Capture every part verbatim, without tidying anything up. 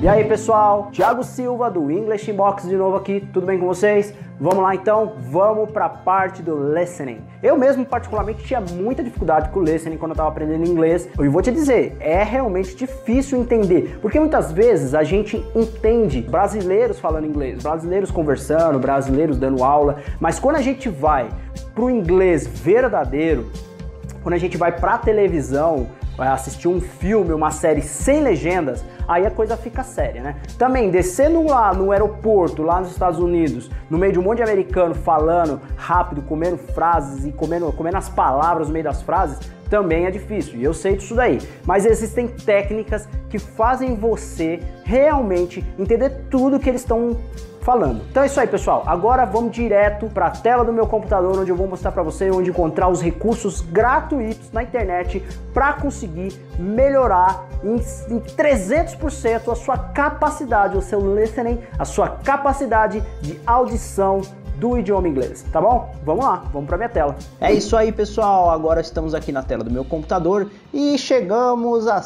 E aí pessoal, Thiago Silva do English in Box de novo aqui, tudo bem com vocês? Vamos lá então, vamos para a parte do listening. Eu mesmo particularmente tinha muita dificuldade com o listening quando eu estava aprendendo inglês. E vou te dizer, é realmente difícil entender, porque muitas vezes a gente entende brasileiros falando inglês, brasileiros conversando, brasileiros dando aula, mas quando a gente vai para o inglês verdadeiro, quando a gente vai para a televisão, vai assistir um filme, uma série sem legendas, aí a coisa fica séria, né? Também descendo lá no aeroporto, lá nos Estados Unidos, no meio de um monte de americano falando rápido, comendo frases e comendo, comendo as palavras no meio das frases, também é difícil, e eu sei disso daí. Mas existem técnicas que fazem você realmente entender tudo que eles estão falando. Então é isso aí, pessoal. Agora vamos direto para a tela do meu computador, onde eu vou mostrar para você onde encontrar os recursos gratuitos na internet para conseguir melhorar em, em trezentos por cento a sua capacidade, o seu listening, a sua capacidade de audição do idioma inglês, tá bom? Vamos lá, vamos para minha tela. É isso aí, pessoal. Agora estamos aqui na tela do meu computador e chegamos à,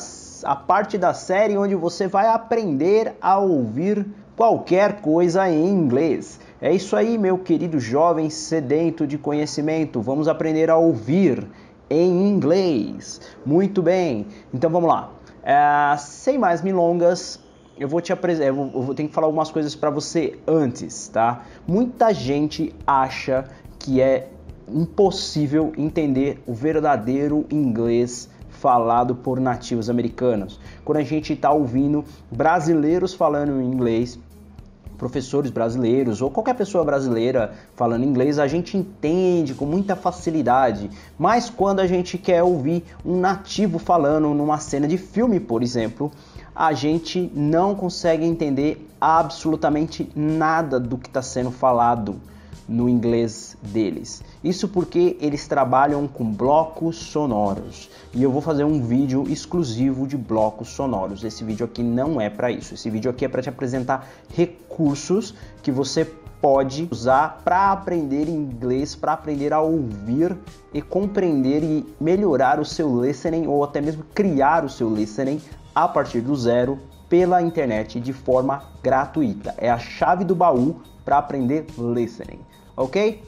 à parte da série onde você vai aprender a ouvir qualquer coisa em inglês. É isso aí, meu querido jovem sedento de conhecimento. Vamos aprender a ouvir em inglês. Muito bem. Então vamos lá. É, sem mais milongas, eu vou te apresentar. Eu vou ter que falar algumas coisas para você antes, tá? Muita gente acha que é impossível entender o verdadeiro inglês falado por nativos americanos. Quando a gente está ouvindo brasileiros falando inglês, professores brasileiros ou qualquer pessoa brasileira falando inglês, a gente entende com muita facilidade. Mas quando a gente quer ouvir um nativo falando numa cena de filme, por exemplo, a gente não consegue entender absolutamente nada do que está sendo falado no inglês deles. Isso porque eles trabalham com blocos sonoros. E eu vou fazer um vídeo exclusivo de blocos sonoros. Esse vídeo aqui não é para isso. Esse vídeo aqui é para te apresentar recursos que você pode usar para aprender inglês, para aprender a ouvir e compreender e melhorar o seu listening ou até mesmo criar o seu listening a partir do zero pela internet de forma gratuita. É a chave do baú para aprender listening, ok?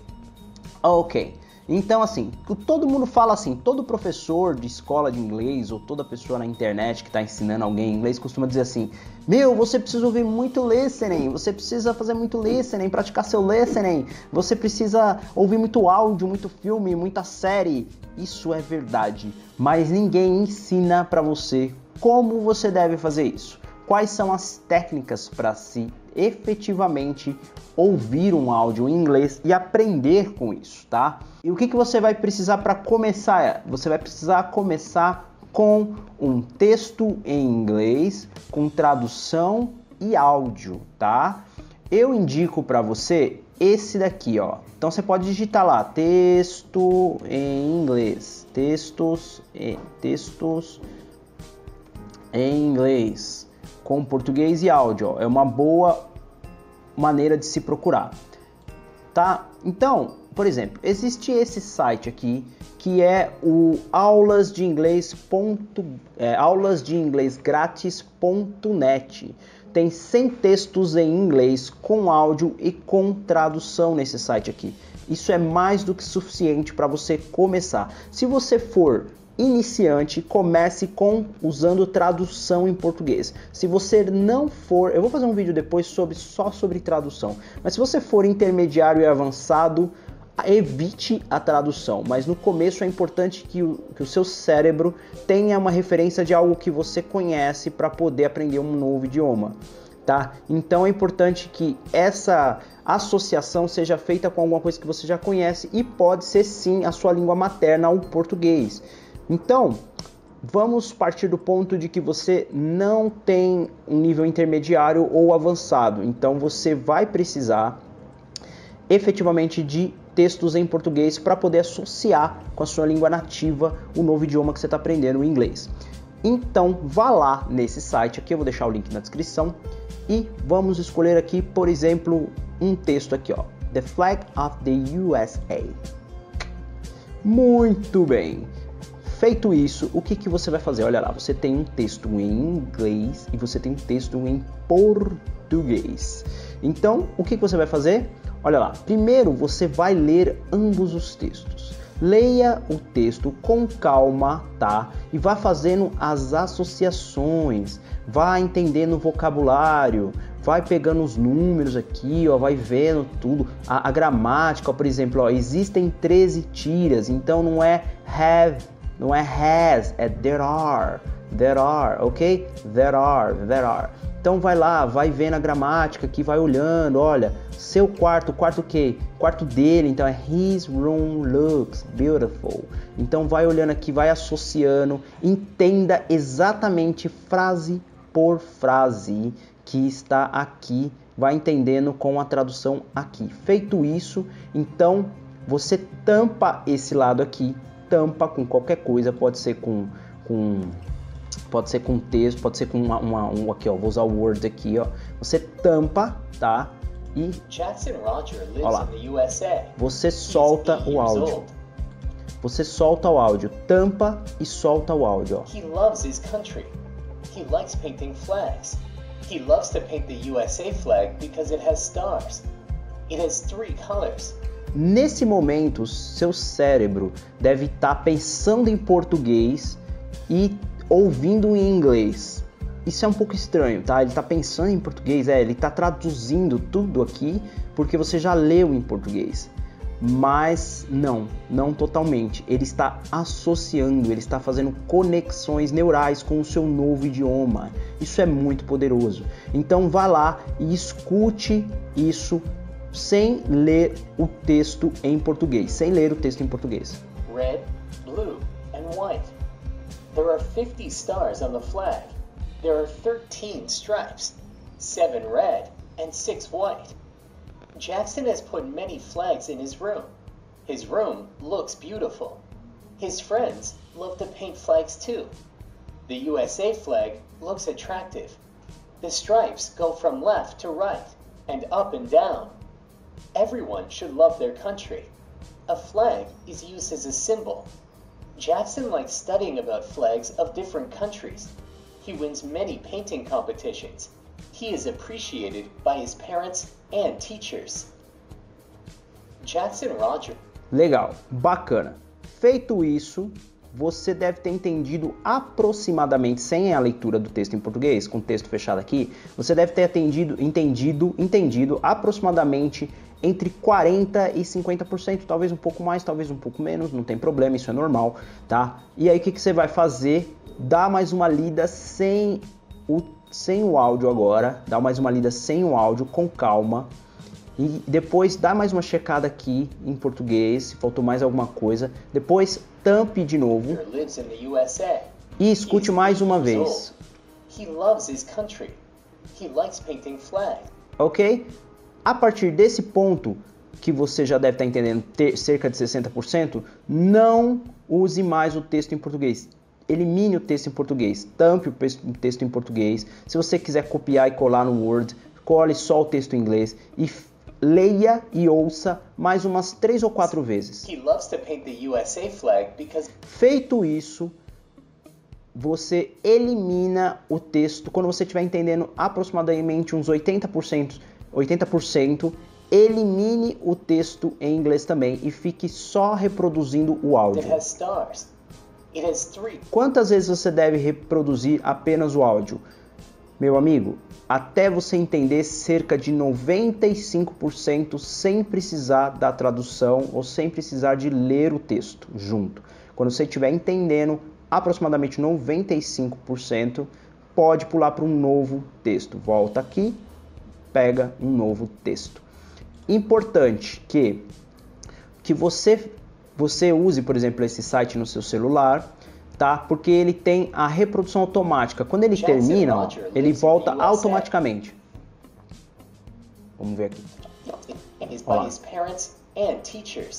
Ok, então assim, todo mundo fala assim, todo professor de escola de inglês ou toda pessoa na internet que está ensinando alguém inglês costuma dizer assim, meu, você precisa ouvir muito listening, você precisa fazer muito listening, praticar seu listening, você precisa ouvir muito áudio, muito filme, muita série. Isso é verdade, mas ninguém ensina para você como você deve fazer isso. Quais são as técnicas para se efetivamente ouvir um áudio em inglês e aprender com isso, tá? E o que, que você vai precisar para começar? Você vai precisar começar com um texto em inglês, com tradução e áudio, tá? Eu indico para você esse daqui, ó. Então você pode digitar lá, texto em inglês, textos, em, textos em inglês, com português e áudio, ó. É uma boa maneira de se procurar, tá? Então, por exemplo, existe esse site aqui que é o aulas de inglês ponto, é, aulas de inglês grátis ponto net. Tem cem textos em inglês com áudio e com tradução nesse site aqui. Isso é mais do que suficiente para você começar. Se você for iniciante, comece com usando tradução em português. Se você não for, eu vou fazer um vídeo depois sobre só sobre tradução, mas se você for intermediário e avançado, evite a tradução, mas no começo é importante que o, que o seu cérebro tenha uma referência de algo que você conhece para poder aprender um novo idioma, tá? Então é importante que essa associação seja feita com alguma coisa que você já conhece e pode ser sim a sua língua materna, o português. Então, vamos partir do ponto de que você não tem um nível intermediário ou avançado. Então, você vai precisar efetivamente de textos em português para poder associar com a sua língua nativa o novo idioma que você está aprendendo, o inglês. Então, vá lá nesse site aqui, eu vou deixar o link na descrição, e vamos escolher aqui, por exemplo, um texto aqui, ó, The Flag of the U S A. Muito bem. Feito isso, o que que você vai fazer? Olha lá, você tem um texto em inglês e você tem um texto em português. Então, o que que você vai fazer? Olha lá, primeiro você vai ler ambos os textos. Leia o texto com calma, tá? E vá fazendo as associações, vá entendendo o vocabulário, vai pegando os números aqui, ó, vai vendo tudo. A, a gramática, ó, por exemplo, ó, existem treze tiras, então não é have, não é has, é there are, there are, ok? There are, there are. Então vai lá, vai vendo a gramática aqui, vai olhando, olha, seu quarto, quarto o quê? Quarto dele, então é his room looks beautiful. Então vai olhando aqui, vai associando, entenda exatamente frase por frase que está aqui, vai entendendo com a tradução aqui. Feito isso, então você tampa esse lado aqui, tampa com qualquer coisa, pode ser com... com Pode ser com texto, pode ser com uma, uma um, aqui, ó, vou usar o Word aqui, ó. Você tampa, tá? E ó lá, você solta o áudio. Você solta o áudio, tampa e solta o áudio, ó. He loves his country. He likes painting flags. He loves to paint the U S A flag because it has stars. It has three colors. Nesse momento, seu cérebro deve estar pensando em português e ouvindo em inglês. Isso é um pouco estranho, tá? Ele tá pensando em português, é, ele tá traduzindo tudo aqui porque você já leu em português. Mas não, não totalmente. Ele está associando, ele está fazendo conexões neurais com o seu novo idioma. Isso é muito poderoso. Então vá lá e escute isso sem ler o texto em português, sem ler o texto em português. Red, blue and white. There are fifty stars on the flag. There are thirteen stripes, seven red and six white. Jackson has put many flags in his room. His room looks beautiful. His friends love to paint flags too. The U S A flag looks attractive. The stripes go from left to right and up and down. Everyone should love their country. A flag is used as a symbol. Jackson likes studying about flags of different countries. He wins many painting competitions. He is appreciated by his parents and teachers. Jackson Roger. Legal, bacana. Feito isso, você deve ter entendido aproximadamente, sem a leitura do texto em português, com o texto fechado aqui, você deve ter atendido, entendido, entendido aproximadamente entre quarenta por cento e cinquenta por cento, talvez um pouco mais, talvez um pouco menos, não tem problema, isso é normal, tá? E aí o que, que você vai fazer? Dá mais uma lida sem o, sem o áudio agora, dá mais uma lida sem o áudio, com calma, e depois dá mais uma checada aqui em português, se faltou mais alguma coisa, depois tampe de novo e escute mais uma vez. He loves his country. He likes painting flags. Ok? A partir desse ponto, que você já deve estar entendendo ter cerca de sessenta por cento, não use mais o texto em português. Elimine o texto em português, tampe o texto em português. Se você quiser copiar e colar no Word, cole só o texto em inglês e leia e ouça mais umas três ou quatro vezes. He loves to paint the U S A flag because... Feito isso, você elimina o texto. Quando você estiver entendendo aproximadamente uns oitenta por cento, oitenta por cento, elimine o texto em inglês também e fique só reproduzindo o áudio. Quantas vezes você deve reproduzir apenas o áudio? Meu amigo, até você entender cerca de noventa e cinco por cento sem precisar da tradução ou sem precisar de ler o texto junto. Quando você estiver entendendo aproximadamente noventa e cinco por cento, pode pular para um novo texto. Volta aqui. Pega um novo texto. Importante que, que você, você use, por exemplo, esse site no seu celular, tá? Porque ele tem a reprodução automática. Quando ele termina, ó, ele volta automaticamente. Vamos ver aqui. Olha.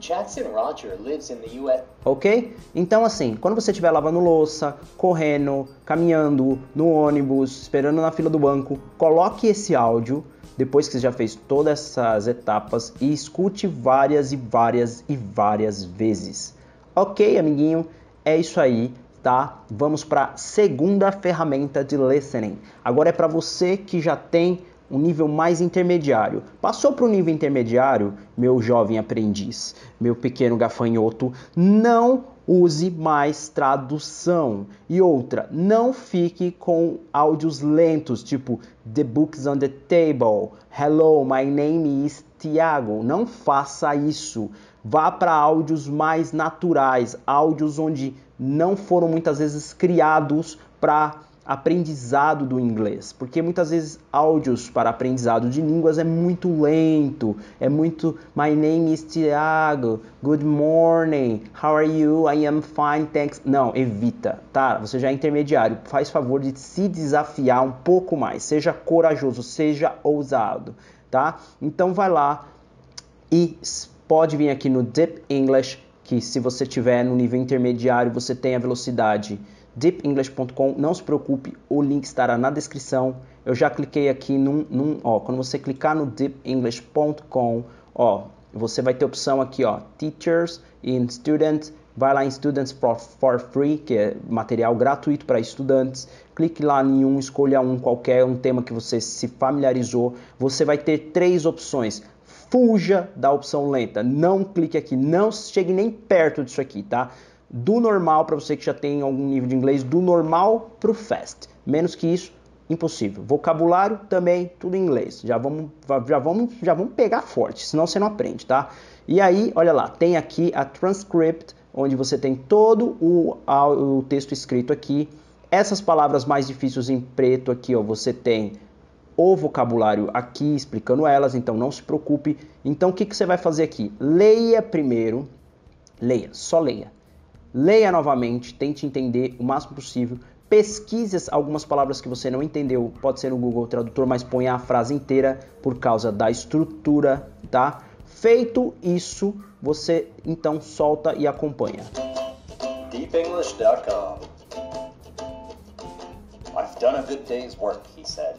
Jackson Roger lives in the U S. Ok? Então assim, quando você estiver lavando louça, correndo, caminhando, no ônibus, esperando na fila do banco, coloque esse áudio, depois que você já fez todas essas etapas, e escute várias e várias e várias vezes. Ok, amiguinho, é isso aí, tá? Vamos para a segunda ferramenta de listening. Agora é para você que já tem um nível mais intermediário. Passou para o nível intermediário, meu jovem aprendiz, meu pequeno gafanhoto, não use mais tradução. E outra, não fique com áudios lentos, tipo The Book's on the Table, Hello, my name is Thiago. Não faça isso. Vá para áudios mais naturais, áudios onde não foram muitas vezes criados para aprendizado do inglês, porque muitas vezes áudios para aprendizado de línguas é muito lento, é muito My name is Thiago, good morning, how are you, I am fine, thanks. Não, evita, tá? Você já é intermediário, faz favor de se desafiar um pouco mais, seja corajoso, seja ousado, tá? Então vai lá e pode vir aqui no Deep English, que se você tiver no nível intermediário, você tem a velocidade deep english ponto com, não se preocupe, o link estará na descrição. Eu já cliquei aqui num, num ó, quando você clicar no deep english ponto com, ó, você vai ter a opção aqui, ó, Teachers and Students, vai lá em Students for, for Free, que é material gratuito para estudantes, clique lá em um, escolha um qualquer, um tema que você se familiarizou, você vai ter três opções. Fuja da opção lenta, não clique aqui, não chegue nem perto disso aqui, tá? Do normal, para você que já tem algum nível de inglês, do normal para o fast. Menos que isso, impossível. Vocabulário também, tudo em inglês. Já vamos, já vamos, já vamos pegar forte, senão você não aprende, tá? E aí, olha lá, tem aqui a transcript, onde você tem todo o, a, o texto escrito aqui. Essas palavras mais difíceis em preto aqui, ó, você tem o vocabulário aqui explicando elas, então não se preocupe. Então o que, que você vai fazer aqui? Leia primeiro, leia, só leia. Leia novamente, tente entender o máximo possível, pesquise algumas palavras que você não entendeu, pode ser no Google Tradutor, mas ponha a frase inteira por causa da estrutura, tá? Feito isso, você então solta e acompanha. deep english dot com. I've done a good day's work, he said.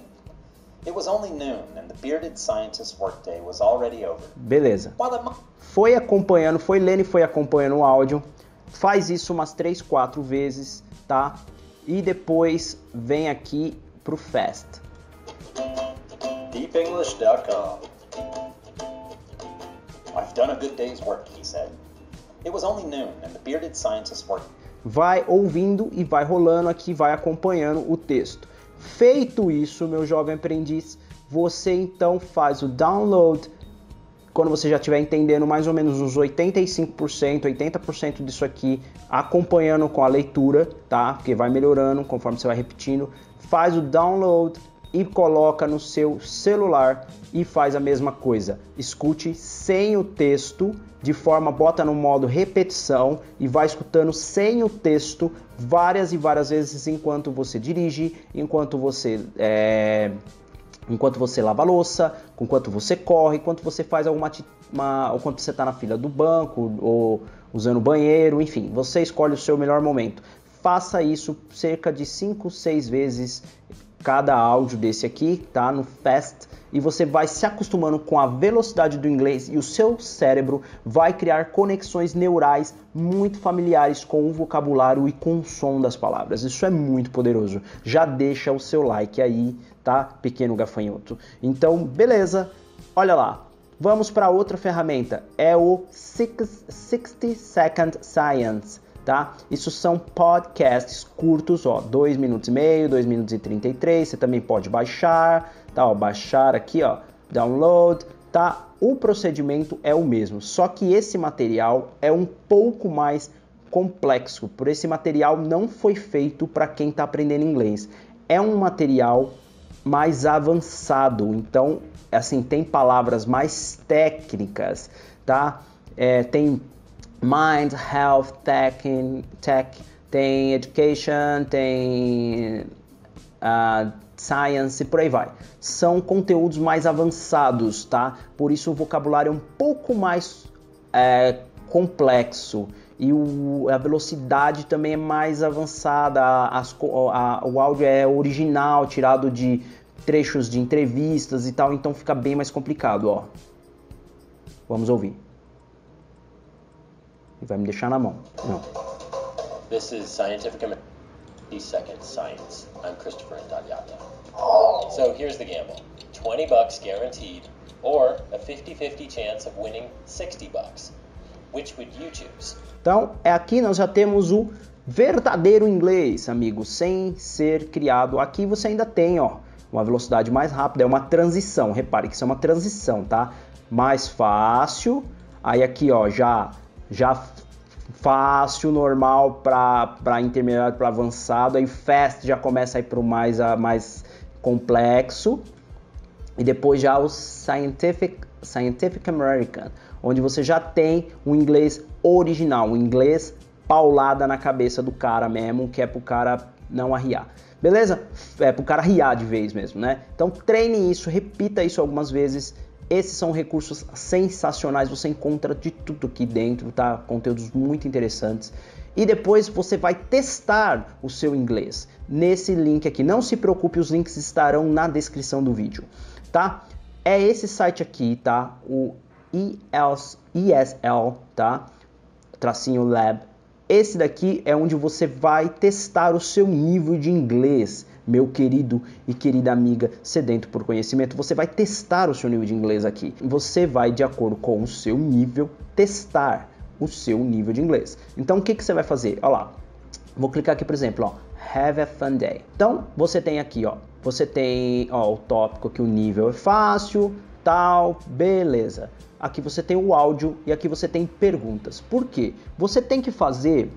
It was only noon and the bearded scientist's workday was already over. Beleza. Foi acompanhando, foi lendo e foi acompanhando o áudio. Faz isso umas três, quatro vezes, tá? E depois vem aqui pro fast. deep english dot com. I've done a good day's work, he said. It was only noon and the bearded scientist worked. Vai ouvindo e vai rolando aqui, vai acompanhando o texto. Feito isso, meu jovem aprendiz, você então faz o download. Quando você já estiver entendendo mais ou menos uns oitenta e cinco por cento, oitenta por cento disso aqui, acompanhando com a leitura, tá? Porque vai melhorando conforme você vai repetindo. Faz o download e coloca no seu celular e faz a mesma coisa. Escute sem o texto, de forma, bota no modo repetição e vai escutando sem o texto várias e várias vezes enquanto você dirige, enquanto você... é... enquanto você lava a louça, enquanto você corre, enquanto você faz alguma uma, ou quando você está na fila do banco, ou usando o banheiro, enfim, você escolhe o seu melhor momento. Faça isso cerca de cinco, seis vezes cada áudio desse aqui, tá? No fast, e você vai se acostumando com a velocidade do inglês e o seu cérebro vai criar conexões neurais muito familiares com o vocabulário e com o som das palavras. Isso é muito poderoso. Já deixa o seu like aí, tá, pequeno gafanhoto? Então, beleza. Olha lá. Vamos para outra ferramenta. É o sixty Second Science, tá? Isso são podcasts curtos, ó, dois minutos e meio, dois minutos e trinta e três, você também pode baixar, tá, ó, baixar aqui, ó, download, tá? O procedimento é o mesmo, só que esse material é um pouco mais complexo, por esse material não foi feito para quem está aprendendo inglês. É um material mais avançado, então, assim, tem palavras mais técnicas, tá? É, tem Mind, Health, Tech, tech tem Education, tem uh, Science e por aí vai. São conteúdos mais avançados, tá? Por isso o vocabulário é um pouco mais é, complexo e o, a velocidade também é mais avançada, as, a, o áudio é original, tirado de trechos de entrevistas e tal, então fica bem mais complicado, ó. Vamos ouvir. Vai me deixar na mão. Não. This is Scientific American. sixty second Science. I'm Christopher Indagliata. So here's the gamble. twenty bucks guaranteed, or a fifty fifty chance of winning sixty bucks. Which would you choose? Então, é aqui nós já temos o verdadeiro inglês, amigo, sem ser criado. Aqui você ainda tem, ó, uma velocidade mais rápida, é uma transição. Repare que isso é uma transição, tá? Mais fácil. Aí aqui, ó, já já fácil, normal para intermediário, para avançado. Aí fast já começa a ir para o mais, mais complexo. E depois já o scientific, scientific American, onde você já tem um inglês original, um inglês paulada na cabeça do cara mesmo, que é pro cara não arriar. Beleza? É pro cara riar de vez mesmo, né? Então treine isso, repita isso algumas vezes. Esses são recursos sensacionais, você encontra de tudo aqui dentro, tá? Conteúdos muito interessantes. E depois você vai testar o seu inglês nesse link aqui. Não se preocupe, os links estarão na descrição do vídeo, tá? É esse site aqui, tá? O E S L, tá? Tracinho Lab. Esse daqui é onde você vai testar o seu nível de inglês, meu querido e querida amiga sedento por conhecimento. Você vai testar o seu nível de inglês aqui. Você vai, de acordo com o seu nível, testar o seu nível de inglês. Então, o que, que você vai fazer? Olha lá. Vou clicar aqui, por exemplo, ó, have a fun day. Então, você tem aqui, ó, você tem ó, o tópico que o nível é fácil, tal, beleza. Aqui você tem o áudio e aqui você tem perguntas. Por quê? Você tem que fazer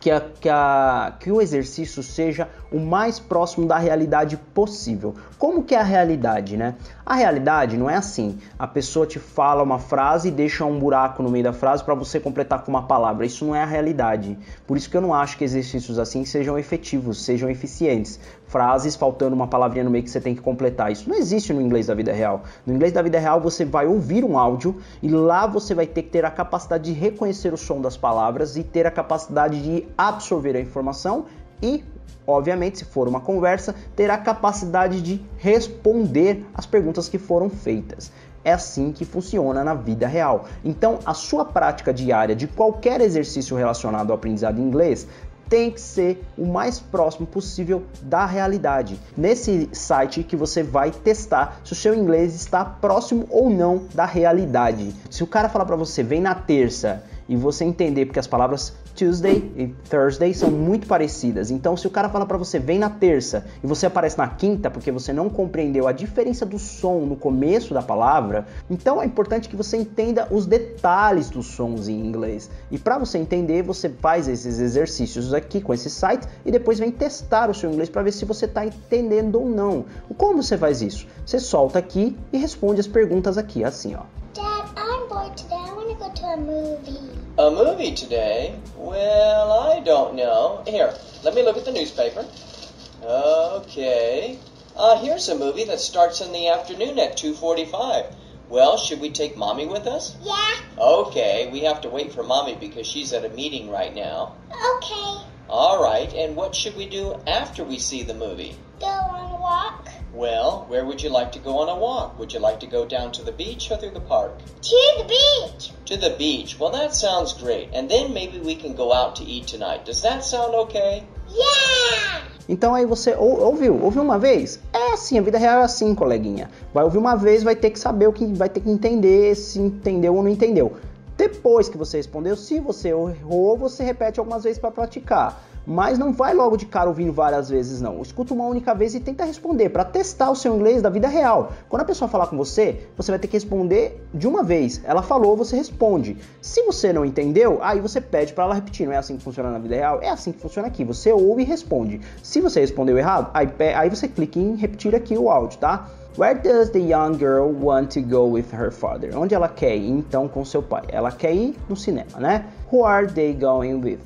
que, a, que, a, que o exercício seja o mais próximo da realidade possível. Como que é a realidade, né? A realidade não é assim. A pessoa te fala uma frase e deixa um buraco no meio da frase para você completar com uma palavra. Isso não é a realidade. Por isso que eu não acho que exercícios assim sejam efetivos, sejam eficientes. Frases faltando uma palavrinha no meio que você tem que completar. Isso não existe no inglês da vida real. No inglês da vida real você vai ouvir um áudio e lá você vai ter que ter a capacidade de reconhecer o som das palavras e ter a capacidade de absorver a informação e, obviamente, se for uma conversa, terá a capacidade de responder as perguntas que foram feitas. É assim que funciona na vida real. Então, a sua prática diária de qualquer exercício relacionado ao aprendizado em inglês tem que ser o mais próximo possível da realidade. Nesse site que você vai testar se o seu inglês está próximo ou não da realidade. Se o cara falar para você, vem na terça, e você entender, porque as palavras Tuesday e Thursday são muito parecidas. Então, se o cara fala para você, vem na terça, e você aparece na quinta, porque você não compreendeu a diferença do som no começo da palavra, então é importante que você entenda os detalhes dos sons em inglês. E para você entender, você faz esses exercícios aqui com esse site, e depois vem testar o seu inglês para ver se você está entendendo ou não. Como você faz isso? Você solta aqui e responde as perguntas aqui, assim, ó. Dad, I'm bored today. I want to go to a movie. A movie today? Well, I don't know. Here, let me look at the newspaper. Okay. Uh, here's a movie that starts in the afternoon at two forty-five. Well, should we take Mommy with us? Yeah. Okay, we have to wait for Mommy because she's at a meeting right now. Okay. All right, and what should we do after we see the movie? Go on a walk. Well, where would you like to go on a walk? Would you like to go down to the beach or through the park? To the beach. To the beach. Well, that sounds great. And then maybe we can go out to eat tonight. Does that sound okay? Yeah! Então aí você ou, ouviu, ouviu uma vez? É assim, a vida real é assim, coleguinha. Vai ouvir uma vez, vai ter que saber o que, vai ter que entender se entendeu ou não entendeu. Depois que você respondeu, se você errou, você repete algumas vezes para praticar. Mas não vai logo de cara ouvindo várias vezes, não. Escuta uma única vez e tenta responder, para testar o seu inglês da vida real. Quando a pessoa falar com você, você vai ter que responder de uma vez. Ela falou, você responde. Se você não entendeu, aí você pede para ela repetir. Não é assim que funciona na vida real? É assim que funciona aqui. Você ouve e responde. Se você respondeu errado, aí, aí você clica em repetir aqui o áudio, tá? Where does the young girl want to go with her father? Onde ela quer ir, então, com seu pai? Ela quer ir no cinema, né? Who are they going with?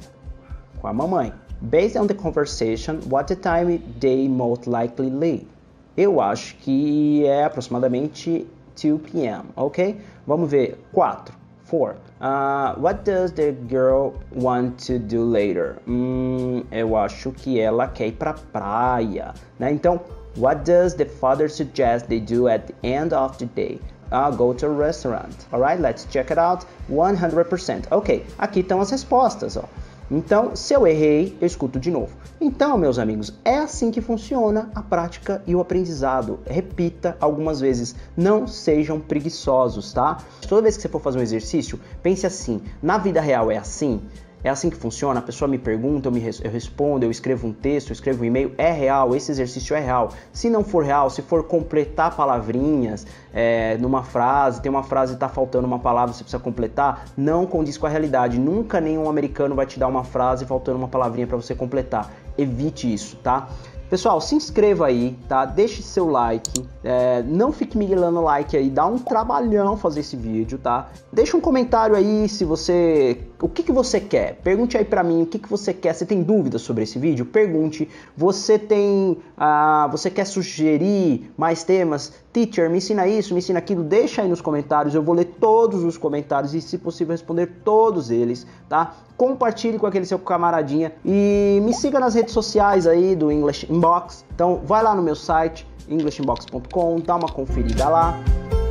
Com a mamãe. Based on the conversation, what the time they most likely leave? Eu acho que é aproximadamente two p m, ok? Vamos ver. quatro, quatro. Uh, what does the girl want to do later? Hum, eu acho que ela quer ir pra praia, né? Então, what does the father suggest they do at the end of the day? I'll go to a restaurant. Alright, let's check it out. one hundred percent. Ok, aqui estão as respostas, ó. Então, se eu errei, eu escuto de novo. Então, meus amigos, é assim que funciona a prática e o aprendizado. Repita algumas vezes. Não sejam preguiçosos, tá? Toda vez que você for fazer um exercício, pense assim. Na vida real é assim? É assim que funciona? A pessoa me pergunta, eu, me res eu respondo, eu escrevo um texto, eu escrevo um e-mail. É real, esse exercício é real. Se não for real, se for completar palavrinhas é, numa frase, tem uma frase e está faltando uma palavra, você precisa completar, não condiz com a realidade. Nunca nenhum americano vai te dar uma frase faltando uma palavrinha para você completar. Evite isso, tá? Pessoal, se inscreva aí, tá? Deixe seu like, é, não fique miguelando like aí, dá um trabalhão fazer esse vídeo, tá? Deixa um comentário aí se você... o que que você quer? Pergunte aí pra mim o que que você quer, você tem dúvidas sobre esse vídeo? Pergunte, você tem... Ah, você quer sugerir mais temas? Teacher, me ensina isso, me ensina aquilo, deixa aí nos comentários, eu vou ler todos os comentários e se possível responder todos eles, tá? Compartilhe com aquele seu camaradinha e me siga nas redes sociais aí do English in Box. Então vai lá no meu site, english in box ponto com, dá uma conferida lá.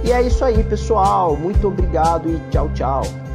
E é isso aí, pessoal, muito obrigado e tchau, tchau.